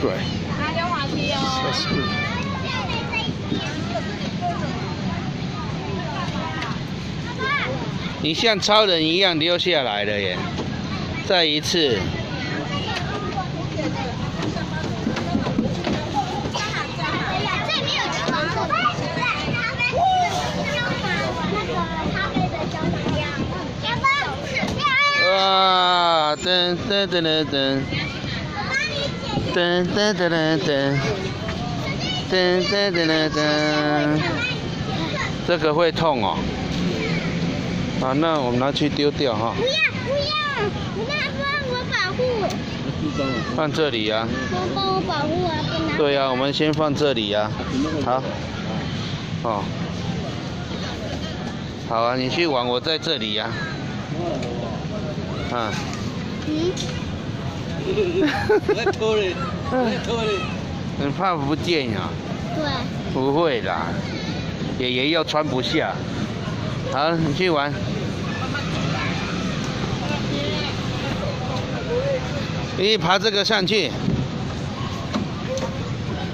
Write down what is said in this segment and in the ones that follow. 对。来溜滑梯哦。 你像超人一样溜下来了耶！再一次。哇！噔噔噔噔噔。噔噔噔噔噔。噔噔噔噔噔。这个会痛哦。 好，那我们拿去丢掉哈。不要不要，那放我保护。放这里呀。帮我保护啊！对呀，我们先放这里呀。好。哦。好啊，你去玩，我在这里呀。啊。嗯。我偷嘞，我偷嘞。很怕不见呀？对。不会啦，爷爷又穿不下。 好，你去玩。你爬这个上去，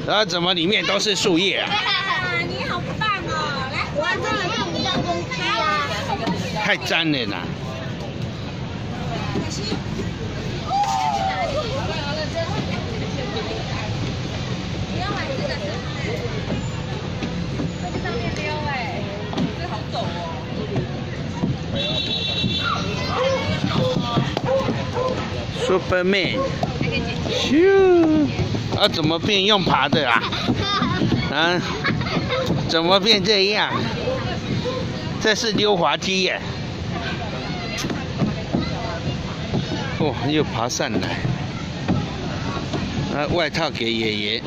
然后怎么里面都是树叶啊？你好棒哦！来，我这里看不到东西啊。太脏了啦！你要买这个？在这上面溜哎，这好陡哦。 Superman， 咻！啊，怎么变用爬的啦？啊，怎么变这样？这是溜滑梯耶！哦，又爬上来。啊，外套给爷爷。